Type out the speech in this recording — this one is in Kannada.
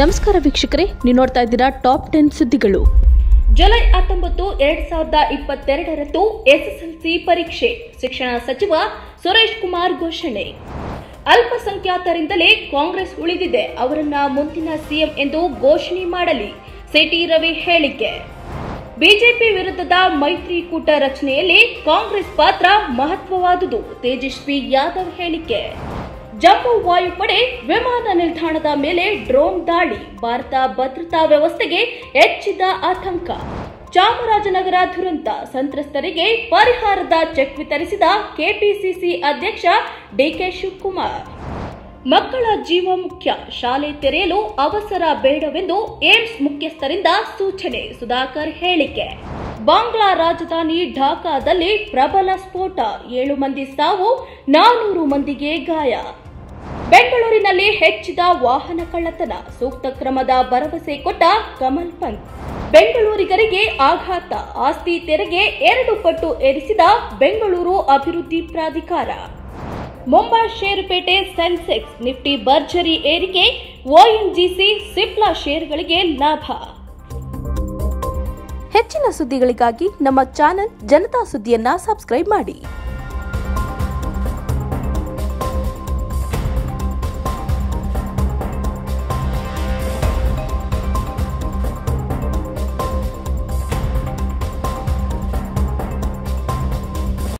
ನಮಸ್ಕಾರ ವೀಕ್ಷಕರೇ, ನೀವು ನೋಡ್ತಾ ಇದ್ದೀರಾ ಟಾಪ್ 10 ಸುದ್ದಿಗಳು. ಜುಲೈ 19 2022ರಂದು ಎಸ್ಎಸ್ಎಲ್ಸಿ ಪರೀಕ್ಷೆ ಶಿಕ್ಷಣ ಸಚಿವ ಸುರೇಶ್ ಕುಮಾರ್ ಘೋಷಣೆ. ಅಲ್ಪಸಂಖ್ಯಾತರಿಂದಲೇ ಕಾಂಗ್ರೆಸ್ ಉಳಿದಿದೆ, ಅವರನ್ನ ಮುಂದಿನ ಸಿಎಂ ಎಂದು ಘೋಷಣೆ ಮಾಡಲಿ ಸಿ.ಟಿ. ರವಿ ಹೇಳಿಕೆ. ಬಿಜೆಪಿ ವಿರುದ್ಧದ ಮೈತ್ರಿಕೂಟ ರಚನೆಯಲ್ಲಿ ಕಾಂಗ್ರೆಸ್ ಪಾತ್ರ ಮಹತ್ವವಾದುದು ತೇಜಸ್ವಿ ಯಾದವ್ ಹೇಳಿಕೆ. ಜಮ್ಮು ವಾಯುಪಡೆ ವಿಮಾನ ನಿಲ್ದಾಣದ ಮೇಲೆ ಡ್ರೋನ್ ದಾಳಿ, ಭಾರತ ಭದ್ರತಾ ವ್ಯವಸ್ಥೆಗೆ ಹೆಚ್ಚಿದ ಆತಂಕ. ಚಾಮರಾಜನಗರ ದುರಂತ ಸಂತ್ರಸ್ತರಿಗೆ ಪರಿಹಾರದ ಚೆಕ್ ವಿತರಿಸಿದ ಕೆಪಿಸಿಸಿ ಅಧ್ಯಕ್ಷ ಡಿ.ಕೆ. ಶಿವಕುಮಾರ್. ಮಕ್ಕಳ ಜೀವ ಮುಖ್ಯ, ಶಾಲೆ ತೆರೆಯಲು ಅವಸರ ಬೇಡವೆಂದು ಏಮ್ಸ್ ಮುಖ್ಯಸ್ಥರಿಂದ ಸೂಚನೆ ಸುಧಾಕರ್ ಹೇಳಿಕೆ. ಬಾಂಗ್ಲಾ ರಾಜಧಾನಿ ಢಾಕಾದಲ್ಲಿ ಪ್ರಬಲ ಸ್ಫೋಟ, 7 ಮಂದಿ ಸಾವು, 400 ಮಂದಿಗೆ ಗಾಯ. ಬೆಂಗಳೂರಿನಲ್ಲಿ ಹೆಚ್ಚಿದ ವಾಹನ ಕಳ್ಳತನ, ಸೂಕ್ತ ಕ್ರಮದ ಭರವಸೆ ಕೊಟ್ಟ ಕಮಲ್ ಪಂತ್. ಬೆಂಗಳೂರಿಗರಿಗೆ ಆಘಾತ, ಆಸ್ತಿ ತೆರಿಗೆ 2 ಪಟ್ಟು ಏರಿಸಿದ ಬೆಂಗಳೂರು ಅಭಿವೃದ್ಧಿ ಪ್ರಾಧಿಕಾರ. ಮುಂಬೈ ಷೇರುಪೇಟೆ ಸೆನ್ಸೆಕ್ಸ್, ನಿಫ್ಟಿ ಭರ್ಜರಿ ಏರಿಕೆ, ONGC, ಸಿಪ್ಲಾ ಷೇರುಗಳಿಗೆ ಲಾಭ. ಹೆಚ್ಚಿನ ಸುದ್ದಿಗಳಿಗಾಗಿ ನಮ್ಮ ಚಾನೆಲ್ ಜನತಾ ಸುದ್ದಿಯನ್ನ ಸಬ್ಸ್ಕ್ರೈಬ್ ಮಾಡಿ.